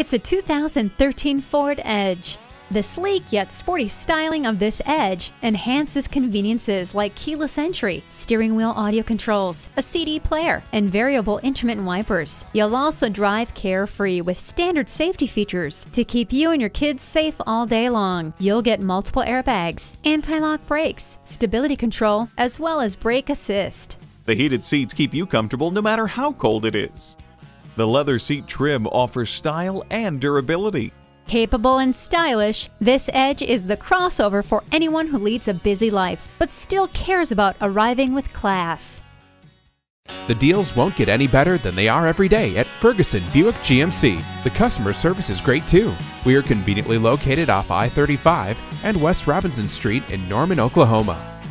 It's a 2013 Ford Edge. The sleek yet sporty styling of this Edge enhances conveniences like keyless entry, steering wheel audio controls, a CD player, and variable intermittent wipers. You'll also drive carefree with standard safety features to keep you and your kids safe all day long. You'll get multiple airbags, anti-lock brakes, stability control, as well as brake assist. The heated seats keep you comfortable no matter how cold it is. The leather seat trim offers style and durability. Capable and stylish, this Edge is the crossover for anyone who leads a busy life but still cares about arriving with class. The deals won't get any better than they are every day at Ferguson Buick GMC. The customer service is great too. We are conveniently located off I-35 and West Robinson Street in Norman, Oklahoma.